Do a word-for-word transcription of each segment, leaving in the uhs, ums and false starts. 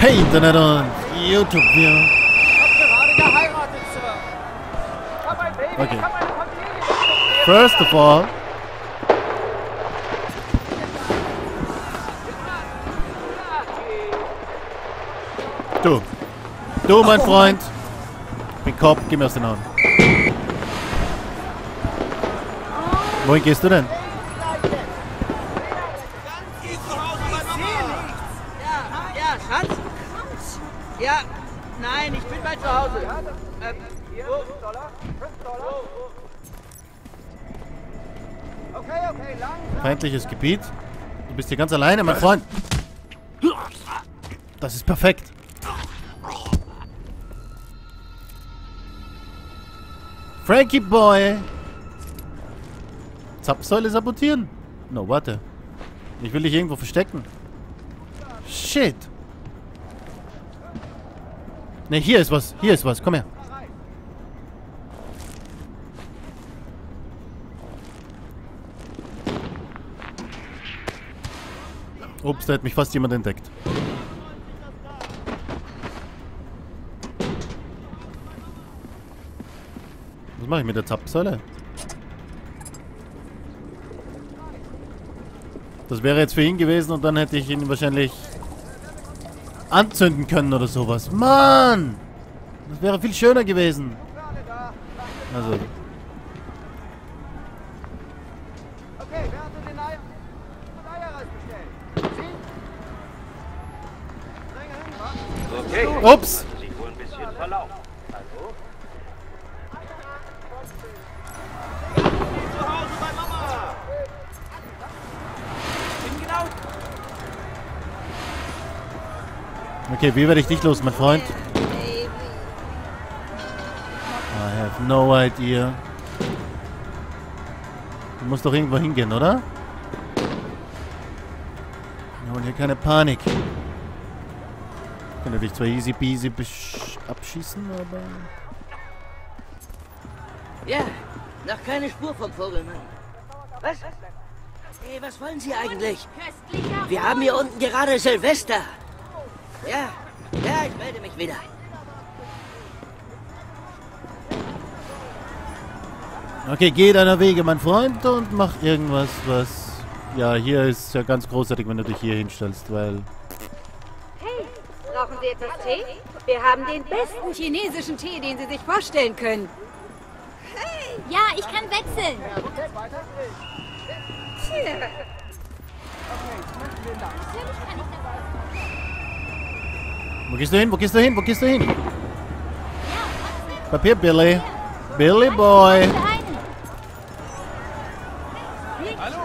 Hey Internet und YouTube, wir. Ich hab gerade geheiratet, Sir. Ich hab ein Baby, okay. Ich hab meine Familie. First of all. Du. Du, mein oh. Freund. Ich bin Cop, geh mir aus den Haaren. Wohin gehst du denn? Ja, nein, ich bin mal zu Hause. Ähm, hier, fünf Dollar. fünf Dollar. Okay, okay, langsam. Feindliches Gebiet. Du bist hier ganz alleine, mein Freund. Das ist perfekt. Frankie Boy. Zapfsäule sabotieren. No, warte. Ich will dich irgendwo verstecken. Shit. Ne, hier ist was. Hier ist was. Komm her. Ups, da hat mich fast jemand entdeckt. Was mache ich mit der Zapfsäule? Das wäre jetzt für ihn gewesen und dann hätte ich ihn wahrscheinlich anzünden können oder sowas. Mann! Das wäre viel schöner gewesen. Also. Okay. Ups! Okay, wie werde ich dich los, mein Freund? I have no idea. Du musst doch irgendwo hingehen, oder? Wir wollen hier keine Panik. Ich könnte dich zwar easy peasy abschießen, aber... Ja, noch keine Spur vom Vogelmann. Was? Hey, was wollen Sie eigentlich? Wir haben hier unten gerade Silvester. Ja, ja, ich melde mich wieder. Okay, geh deiner Wege, mein Freund, und mach irgendwas, was... Ja, hier ist ja ganz großartig, wenn du dich hier hinstellst, weil... Hey, brauchen Sie etwas Tee? Wir haben den besten chinesischen Tee, den Sie sich vorstellen können. Hey, ja, ich kann wechseln. Tja. Natürlich kann ich das... Wo gehst du hin? Wo gehst du hin? Wo gehst du hin? Papier, Billy. Billy Boy. Hallo?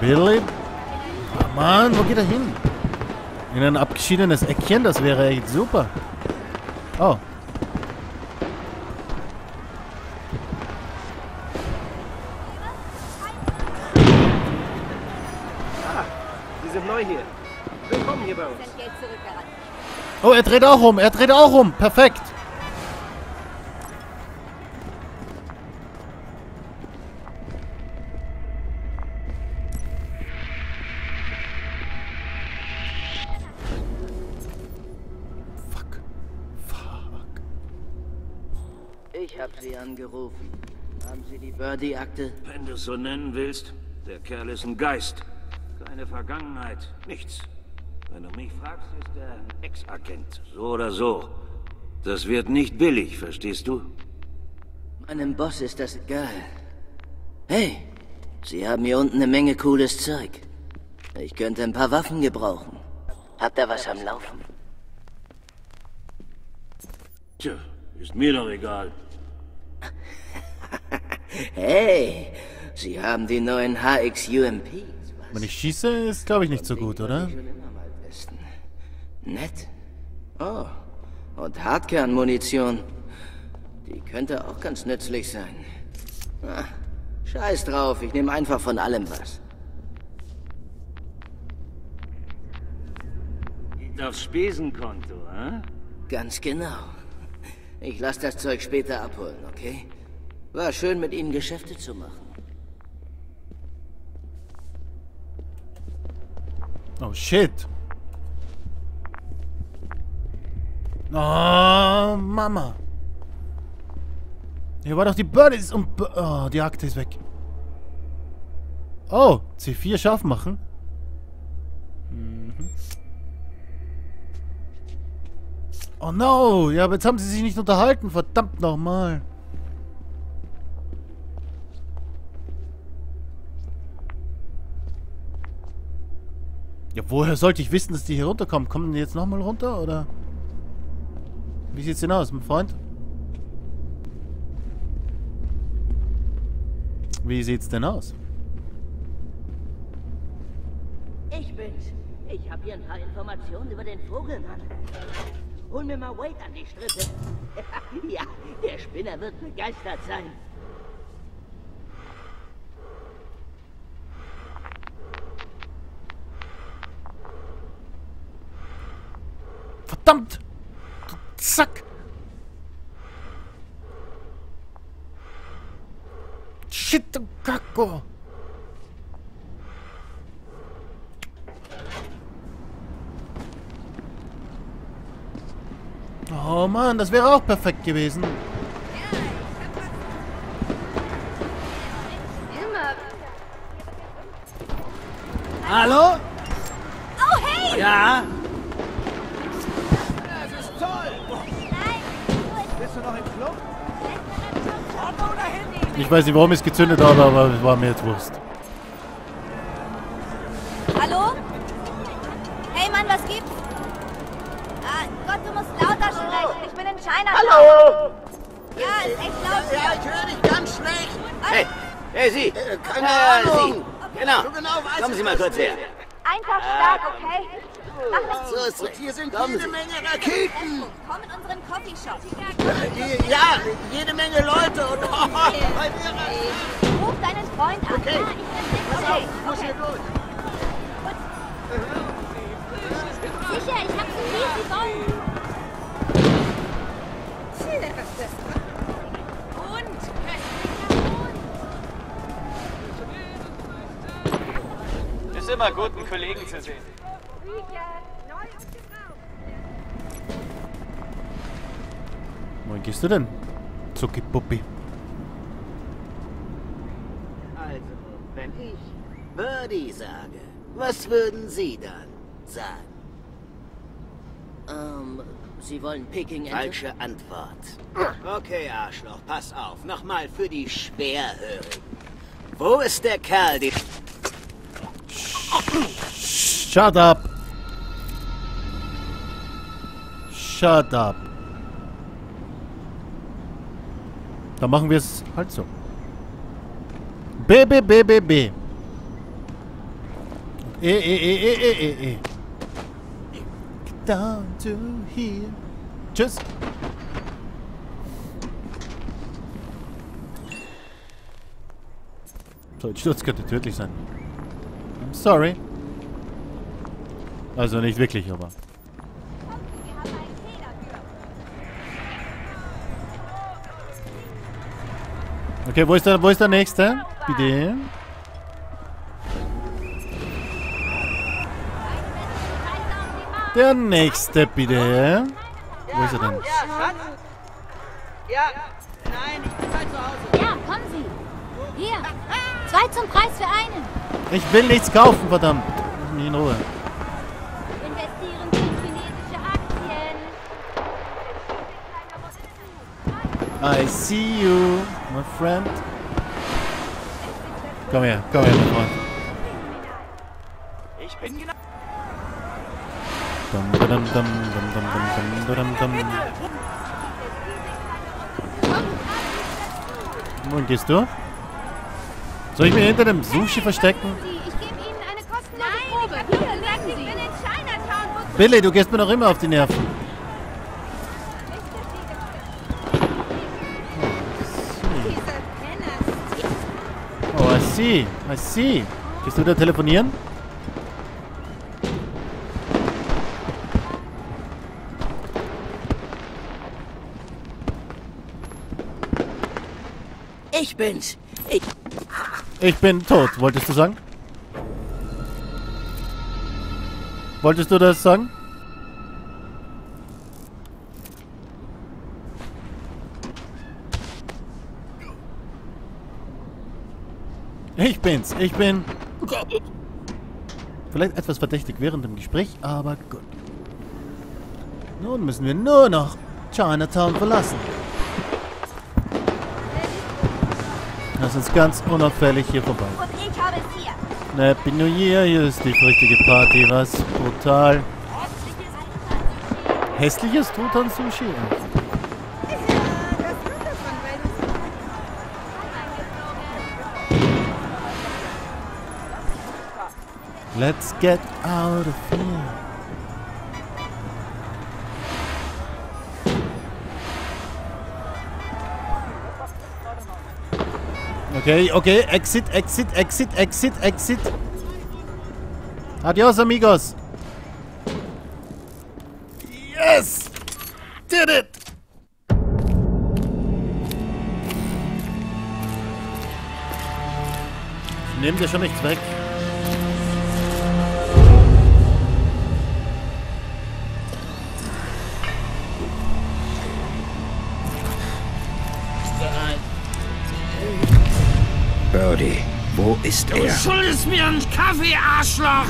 Billy? Oh Mann, wo geht er hin? In ein abgeschiedenes Eckchen, das wäre echt super. Oh. Hier. Willkommen hier bei uns. Oh, er dreht auch rum. Er dreht auch rum. Perfekt. Fuck. Fuck. Ich habe Sie angerufen. Haben Sie die Birdie-Akte? Wenn du es so nennen willst, der Kerl ist ein Geist. Keine Vergangenheit, nichts. Wenn du mich fragst, ist er ein Ex-Agent. So oder so. Das wird nicht billig, verstehst du? Meinem Boss ist das egal. Hey, Sie haben hier unten eine Menge cooles Zeug. Ich könnte ein paar Waffen gebrauchen. Habt ihr was am Laufen? Tja, ist mir doch egal. Hey, Sie haben die neuen H X U M P. Wenn ich schieße, ist glaube ich nicht so gut, oder? Nett. Oh, und Hartkernmunition. Die könnte auch ganz nützlich sein. Ah, scheiß drauf, ich nehme einfach von allem was. Geht aufs Spesenkonto, hä? Ganz genau. Ich lasse das Zeug später abholen, okay? War schön, mit Ihnen Geschäfte zu machen. Oh, shit. Oh, Mama. Hier war doch die Birdies und... Oh, die Akte ist weg. Oh, C vier scharf machen. Mhm. Oh no, ja, aber jetzt haben sie sich nicht unterhalten, verdammt nochmal. Ja, woher sollte ich wissen, dass die hier runterkommen? Kommen die jetzt nochmal runter, oder? Wie sieht's denn aus, mein Freund? Wie sieht's denn aus? Ich bin's. Ich hab hier ein paar Informationen über den Vogelmann. Hol mir mal Wade an die Strippe. Ja, der Spinner wird begeistert sein. Verdammt! Zack! Shit, du Kacko! Oh Mann, das wäre auch perfekt gewesen. Hallo? Oh, hey! Ja? Das ist toll! Bist du noch im Club? Ich weiß nicht, warum ich es gezündet habe, aber es war mir jetzt Wurst. Hallo? Hey Mann, was gibt's? Ah, Gott, du musst lauter sprechen. Ich bin in China. Hallo! Ja, ist echt laut. Ja, ich höre dich ganz schlecht. Hey, hey, Sie. Äh, keine äh, Ahnung. Sie. Genau. So genau weiß Kommen Sie mal kurz her. Einfach stark, okay? So, und hier sind jede Menge Raketen. Komm in unseren Coffeeshop. Ja, jede Menge Leute. Und oh, bei mir rein. Ruf deinen Freund an. Okay. Okay. Muss hier durch. Sicher, ich hab so viel gewonnen. Und köstlicher Mond. Ist immer gut, einen Kollegen zu sehen. Wohin gehst du denn? Zuckipuppi. Also, wenn ich Birdie sage, was würden Sie dann sagen? Ähm, Sie wollen Peking Ente? Falsche Antwort. Okay, Arschloch, pass auf. Nochmal für die Schwerhörigen. Wo ist der Kerl, die... Shut up! Shut up. Da machen wir es halt so. B, B, B, B, B. E, E, E, E, E, E, E. Get down to here. Tschüss. So, ein Sturz könnte tödlich sein. I'm sorry. Also nicht wirklich, aber... Okay, wo ist der, wo ist der nächste? Bitte. Der nächste, bitte. Wo ist er denn? Ja, Schatz. Ja, nein, ich bin halt zu Hause. Ja, kommen Sie. Hier, zwei zum Preis für einen. Ich will nichts kaufen, verdammt. Lass mich in Ruhe. Investieren Sie in chinesische Aktien. I see you. My friend. Komm her, komm her, mein Freund. Ich bin genau. Dum, dum, dum, dum, dum, dum, dum, dum, dum. Wohin gehst du? Soll ich mich hinter dem Sushi verstecken? Ich gebe Ihnen eine kostenlose Probe. Hier, legen Sie. Ich bin in Chinatown. Billy, du gehst mir noch immer auf die Nerven. I see, I see. Gehst du da telefonieren? Ich bin's. Ich... ich bin tot, wolltest du sagen? Wolltest du das sagen? Ich bin's, ich bin... Vielleicht etwas verdächtig während dem Gespräch, aber gut. Nun müssen wir nur noch Chinatown verlassen. Lass uns ganz unauffällig hier vorbei. Und ich habe es hier. Happy New Year, hier ist die richtige Party, was? Brutal. Hässliches Truthahn-Sushi. Let's get out of here. Okay, okay, exit, exit, exit, exit, exit. Adios, amigos. Yes! Did it! Ich nehme dir schon nichts weg. Birdie, wo ist er? Du schuldest mir einen Kaffee, Arschloch!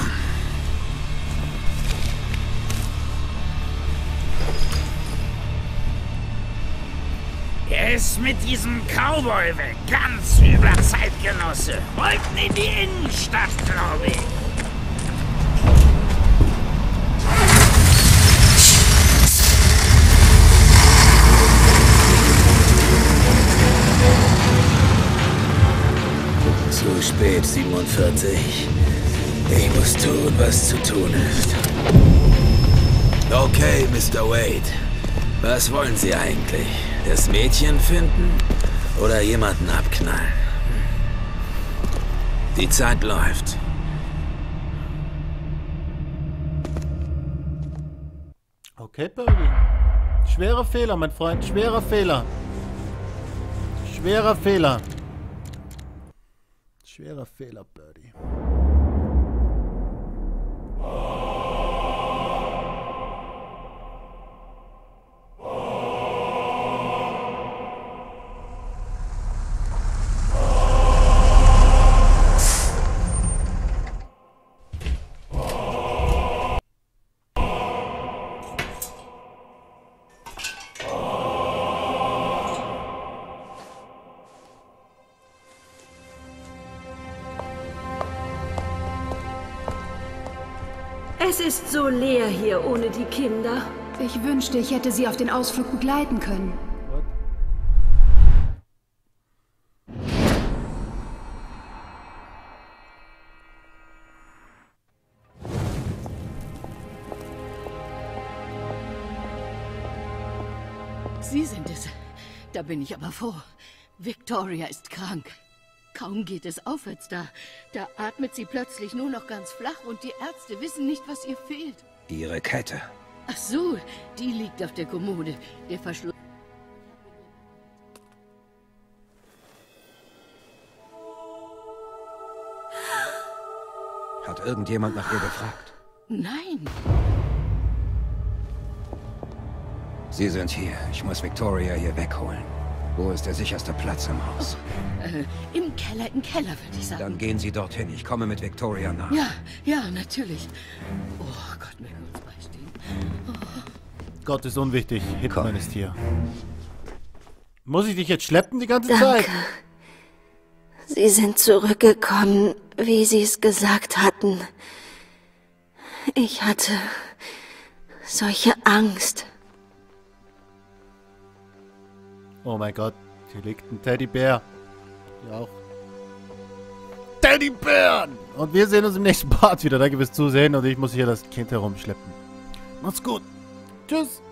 Er ist mit diesem Cowboy weg. Ganz übler Zeitgenosse. Wollten in die Innenstadt, glaube ich. Zu spät, siebenundvierzig. Ich muss tun, was zu tun ist. Okay, Mister Wade. Was wollen Sie eigentlich? Das Mädchen finden oder jemanden abknallen? Die Zeit läuft. Okay, Birdie. Schwerer Fehler, mein Freund. Schwerer Fehler. Schwerer Fehler. Schwerer Fehler, Birdie. Es ist so leer hier ohne die Kinder. Ich wünschte, ich hätte sie auf den Ausflug begleiten können. What? Sie sind es. Da bin ich aber froh. Victoria ist krank. Kaum geht es aufwärts da. Da atmet sie plötzlich nur noch ganz flach und die Ärzte wissen nicht, was ihr fehlt. Ihre Kette. Ach so, die liegt auf der Kommode. Der Verschluss... Hat irgendjemand nach ihr gefragt? Nein. Sie sind hier. Ich muss Victoria hier wegholen. Wo ist der sicherste Platz im Haus? Oh, äh, im Keller, im Keller, würde ich sagen. Dann gehen Sie dorthin. Ich komme mit Victoria nach. Ja, ja, natürlich. Oh Gott, mögen wir uns beistehen. Oh. Gott ist unwichtig. Hitman ist hier. Muss ich dich jetzt schleppen die ganze Danke. Zeit? Sie sind zurückgekommen, wie Sie es gesagt hatten. Ich hatte solche Angst. Oh mein Gott, hier liegt ein Teddybär. Hier auch. Teddybären! Und wir sehen uns im nächsten Part wieder. Danke fürs Zusehen und ich muss hier das Kind herumschleppen. Macht's gut. Tschüss.